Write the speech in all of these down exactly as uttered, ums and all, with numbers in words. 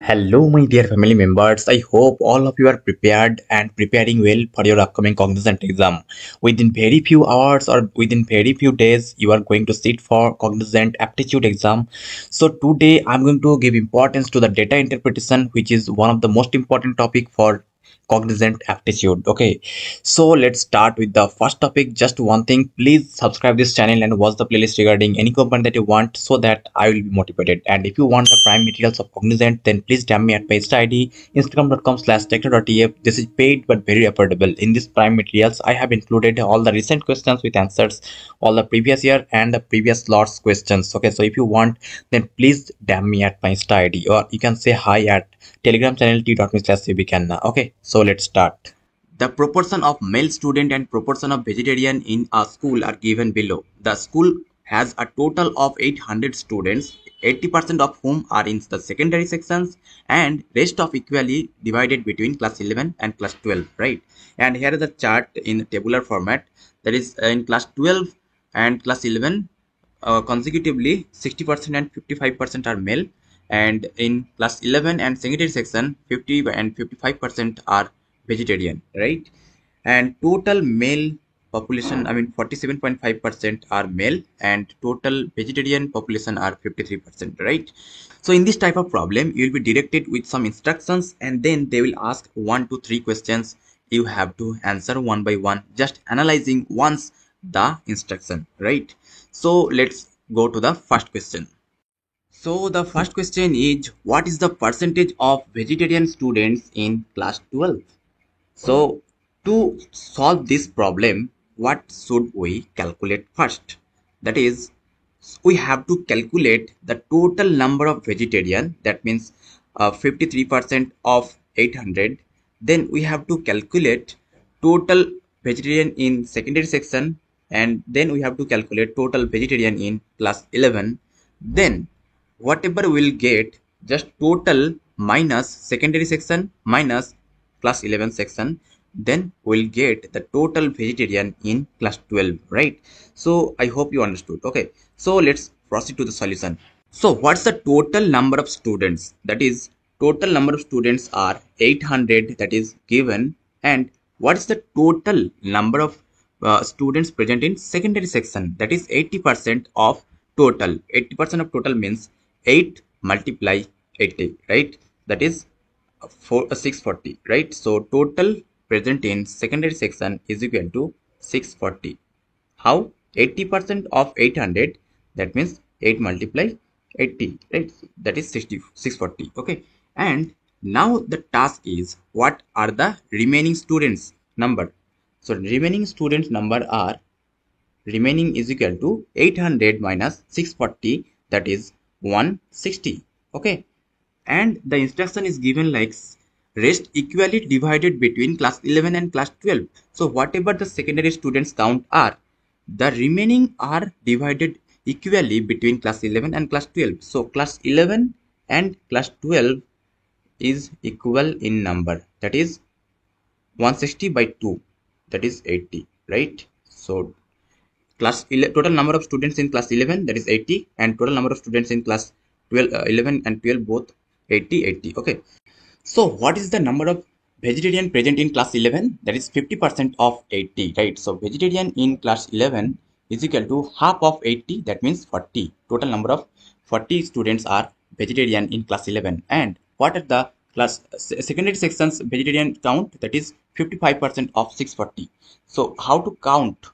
Hello my dear family members, I hope all of you are prepared and preparing well for your upcoming Cognizant exam. Within very few hours or within very few days, you are going to sit for Cognizant aptitude exam. So today I'm going to give importance to the data interpretation, which is one of the most important topic for Cognizant aptitude. Okay, so let's start with the first topic. Just one thing, please subscribe this channel and watch the playlist regarding any component that you want, so that I will be motivated. And if you want the prime materials of Cognizant, then please DM me at my I D instagram dot com slash tekno dot U F. This is paid but very affordable. In this prime materials, I have included all the recent questions with answers, all the previous year and the previous slots questions. Okay, so if you want, then please DM me at my I D, or you can say hi at telegram channel t dot me slash. Okay, so So let's start. The proportion of male student and proportion of vegetarian in a school are given below. The school has a total of eight hundred students, eighty percent of whom are in the secondary sections and rest of equally divided between class eleven and class twelve, right? And here is the chart in the tabular format. That is, in class twelve and class eleven uh, consecutively sixty percent and fifty-five percent are male, and in class eleven and secondary section fifty and fifty-five percent are vegetarian, right? And total male population, I mean forty-seven point five percent are male, and total vegetarian population are fifty-three percent, right? So in this type of problem, you will be directed with some instructions, and then they will ask one to three questions. You have to answer one by one, just analyzing once the instruction, right? So let's go to the first question. So the first question is, what is the percentage of vegetarian students in class twelve? So to solve this problem, what should we calculate first? That is, we have to calculate the total number of vegetarian, that means uh, fifty-three percent of eight hundred. Then we have to calculate total vegetarian in secondary section, and then we have to calculate total vegetarian in class eleven. Then whatever we'll get, just total minus secondary section minus class eleven section, then we'll get the total vegetarian in class twelve, right? So I hope you understood. Okay, so let's proceed to the solution. So what's the total number of students? That is, total number of students are eight hundred, that is given. And what's the total number of uh, students present in secondary section? That is eighty percent of total. eighty percent of total means eight multiply eighty, right? That is four, uh, six hundred forty, right? So total present in secondary section is equal to six hundred forty. How? eighty percent of eight hundred, that means eight multiply eighty, right? That is sixty, six hundred forty. Okay, and now the task is, what are the remaining students number? So remaining students number are, remaining is equal to eight hundred minus six hundred forty, that is one hundred sixty. Okay, and the instruction is given like rest equally divided between class eleven and class twelve. So whatever the secondary students count are, the remaining are divided equally between class eleven and class twelve. So class eleven and class twelve is equal in number, that is one hundred sixty by two, that is eighty, right? So Class total number of students in class eleven, that is eighty, and total number of students in class twelve, eleven and twelve both eighty, eighty. Okay, so what is the number of vegetarian present in class eleven? That is fifty percent of eighty, right? So vegetarian in class eleven is equal to half of eighty, that means forty. Total number of forty students are vegetarian in class eleven. And what are the class secondary sections vegetarian count? That is fifty-five percent of six hundred forty. So how to count?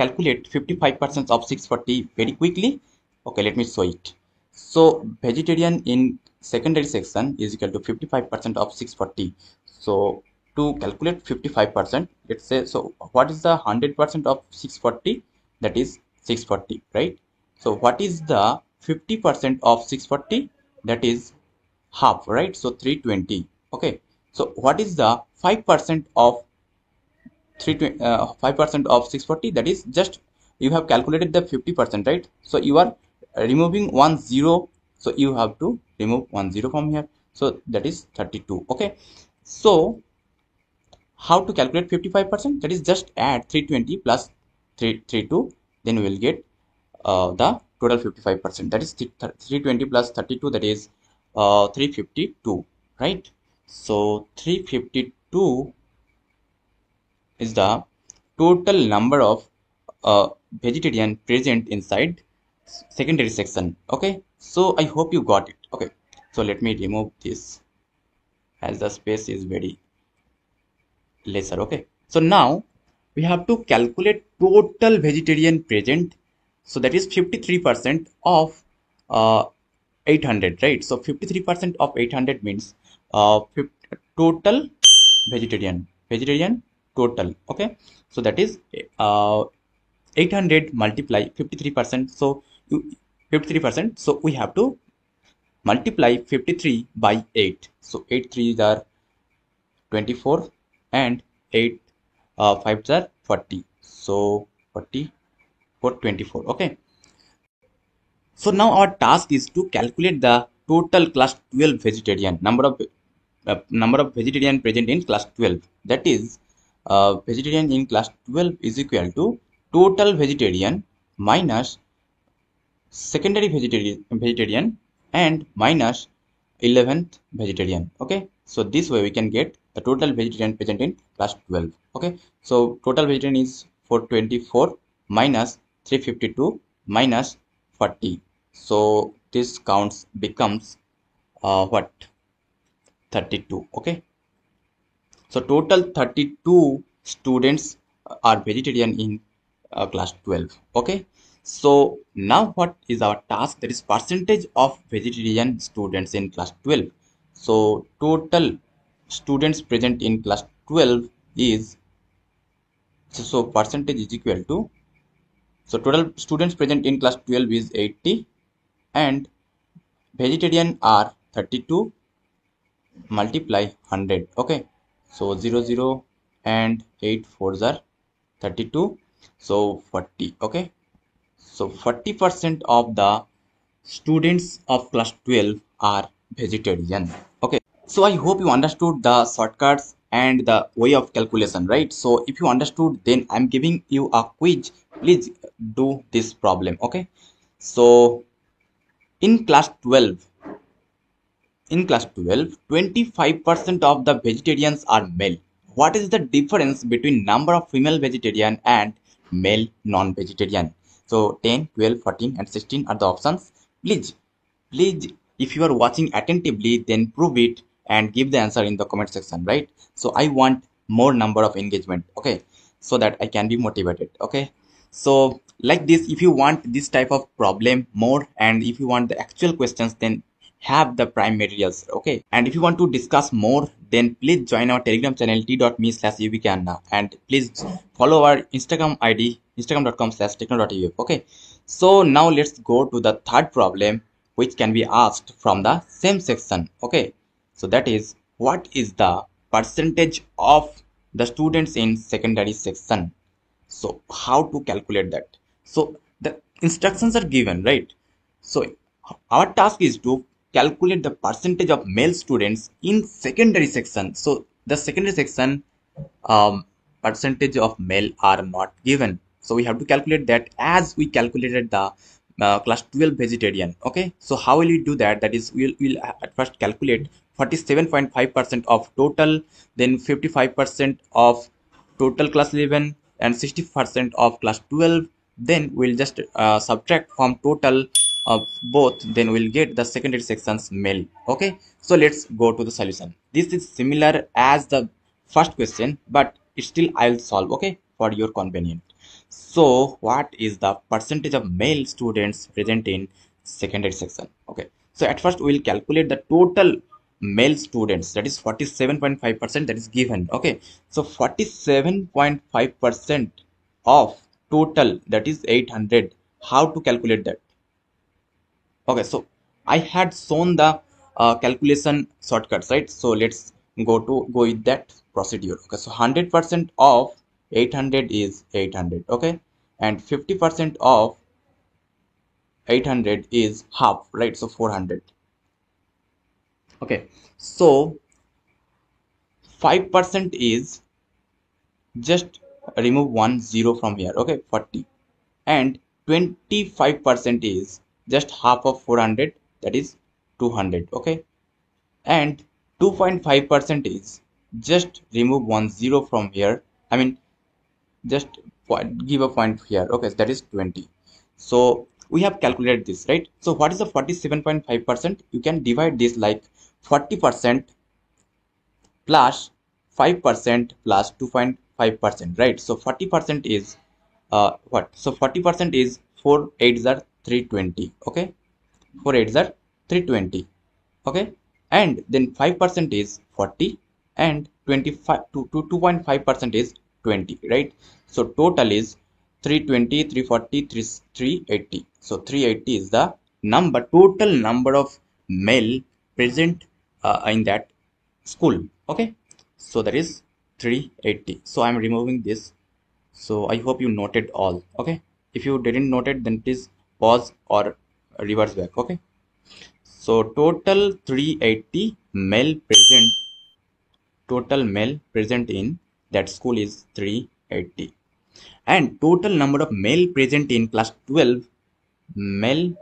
Calculate fifty-five percent of six hundred forty very quickly. Okay, let me show it. So vegetarian in secondary section is equal to fifty-five percent of six hundred forty. So to calculate fifty-five percent, let's say, so what is the one hundred percent of six hundred forty? That is six hundred forty, right? So what is the fifty percent of six hundred forty? That is half, right? So three hundred twenty. Okay, so what is the five percent of three hundred twenty, uh, five percent of six hundred forty? That is, just you have calculated the fifty percent, right? So you are removing one zero, so you have to remove one zero from here, so that is thirty-two. Okay, so how to calculate fifty-five percent? That is, just add three hundred twenty plus three hundred thirty-two, then we will get uh, the total fifty-five percent, that is three hundred twenty plus thirty-two, that is uh, three fifty-two, right? So three fifty-two is the total number of uh, vegetarian present inside secondary section. Okay, so I hope you got it. Okay, so let me remove this as the space is very lesser. Okay, so now we have to calculate total vegetarian present, so that is fifty-three percent of uh, eight hundred, right? So fifty-three percent of eight hundred means uh, total vegetarian vegetarian total. Okay, so that is uh, eight hundred multiply fifty-three percent, so fifty-three percent, so we have to multiply fifty-three by eight. So eight threes are twenty-four and eight uh, fives are forty, so forty for twenty-four. Okay, so now our task is to calculate the total class twelve vegetarian number of uh, number of vegetarian present in class twelve, that is uh, vegetarian in class twelve is equal to total vegetarian minus secondary vegetarian vegetarian and minus eleventh vegetarian. Okay, so this way we can get the total vegetarian present in class twelve. Okay, so total vegetarian is four twenty-four minus three fifty-two minus forty, so this counts becomes uh, what, thirty-two. Okay, so total thirty-two students are vegetarian in Uh, class twelve. Okay, so now what is our task? That is percentage of vegetarian students in class twelve. So total students present in class twelve is so, so percentage is equal to, so total students present in class twelve is eighty and vegetarian are thirty-two multiply one hundred. Okay, so zero zero and eight fours are thirty-two, so forty. Okay, so forty percent of the students of class twelve are vegetarian. Okay, so I hope you understood the shortcuts and the way of calculation, right? So if you understood, then I'm giving you a quiz. Please do this problem. Okay, so in class twelve, in class twelve, twenty-five percent of the vegetarians are male. What is the difference between number of female vegetarian and male non-vegetarian? So ten, twelve, fourteen and sixteen are the options. Please please if you are watching attentively, then prove it and give the answer in the comment section, right? So I want more number of engagement, okay, so that I can be motivated. Okay, so like this, if you want this type of problem more and if you want the actual questions, then have the prime materials. Okay, and if you want to discuss more, then please join our Telegram channel t dot me slash uvkanna and please follow our Instagram I D instagram dot com slash tekno dot U F. Okay, so now let's go to the third problem, which can be asked from the same section. Okay, so that is, what is the percentage of the students in secondary section? So how to calculate that? So the instructions are given, right? So our task is to calculate the percentage of male students in secondary section. So the secondary section um, percentage of male are not given, so we have to calculate that as we calculated the uh, class twelve vegetarian. Okay, so how will we do that? That is, we'll, we'll at first calculate forty-seven point five percent of total, then fifty-five percent of total class eleven and sixty percent of class twelve. Then we'll just uh, subtract from total of both, then we'll get the secondary section's male. Okay, so let's go to the solution. This is similar as the first question, but still I'll solve, okay, for your convenience. So what is the percentage of male students present in secondary section? Okay, so at first we'll calculate the total male students, that is forty-seven point five percent, that is given. Okay, so forty-seven point five percent of total, that is eight hundred. How to calculate that? Okay, so I had shown the uh, calculation shortcuts, right? So let's go to go with that procedure. Okay, so one hundred percent of eight hundred is eight hundred. Okay, and fifty percent of eight hundred is half, right? So four hundred. Okay, so five percent is, just remove one zero from here. Okay, forty, and twenty-five percent is just half of four hundred, that is two hundred. Okay, and two point five percent is, just remove one zero from here, I mean just point, give a point here. Okay, so that is twenty. So we have calculated this, right? So what is the forty-seven point five percent? You can divide this like forty percent plus five percent plus two point five percent, right? So forty percent is uh what? So forty percent is four eights are three twenty. Okay, four eights are three twenty. Okay, and then five percent is forty and twenty-five to two point five percent is twenty, right? So total is three twenty, three forty, three eighty. So three eighty is the number, total number of male present uh, in that school. Okay, so that is three eighty. So I'm removing this. So I hope you noted all. Okay, if you didn't note it, then please pause or reverse back. Okay, so total three eighty male present, total male present in that school is three eighty, and total number of male present in class twelve, male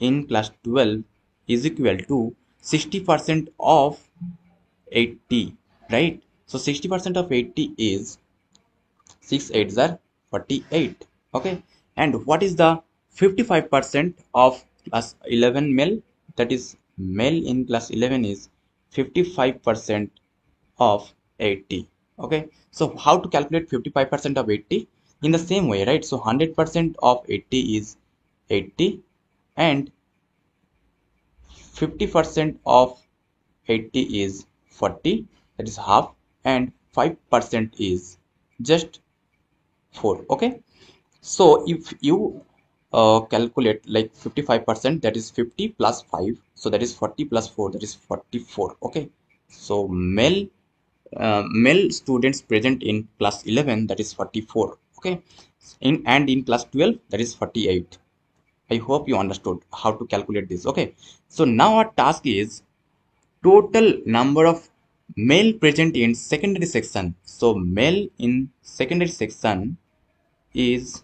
in class twelve is equal to sixty percent of eighty, right? So sixty percent of eighty is six eights are forty-eight. Okay, and what is the fifty-five percent of class eleven male? That is male in class eleven is fifty-five percent of eighty. Okay, so how to calculate fifty-five percent of eighty? In the same way, right? So one hundred percent of eighty is eighty, and fifty percent of eighty is forty, that is half, and five percent is just four. Okay, so if you uh, calculate like fifty-five percent, that is fifty plus five, so that is forty plus four, that is forty-four. Okay, so male uh, male students present in class eleven, that is forty-four. Okay, in and in class twelve, that is forty-eight. I hope you understood how to calculate this. Okay, so now our task is total number of male present in secondary section. So male in secondary section is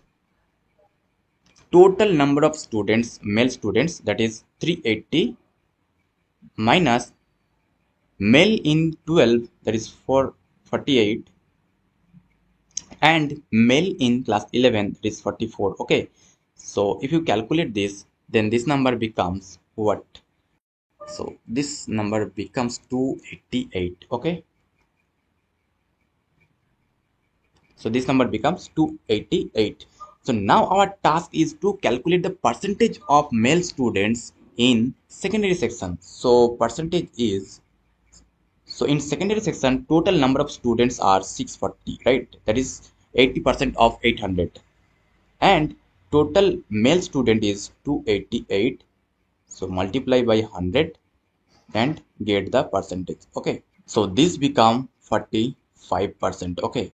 total number of students, male students, that is three eighty minus male in twelve, that is four forty-eight, and male in class eleven, that is forty-four. Okay, so if you calculate this, then this number becomes what? So this number becomes two eighty-eight. Okay, so this number becomes two eighty-eight. So now our task is to calculate the percentage of male students in secondary section. So percentage is, so in secondary section, total number of students are six forty, right? That is eighty percent of eight hundred, and total male student is two eighty-eight. So multiply by one hundred and get the percentage. Okay, so this become forty-five percent. Okay.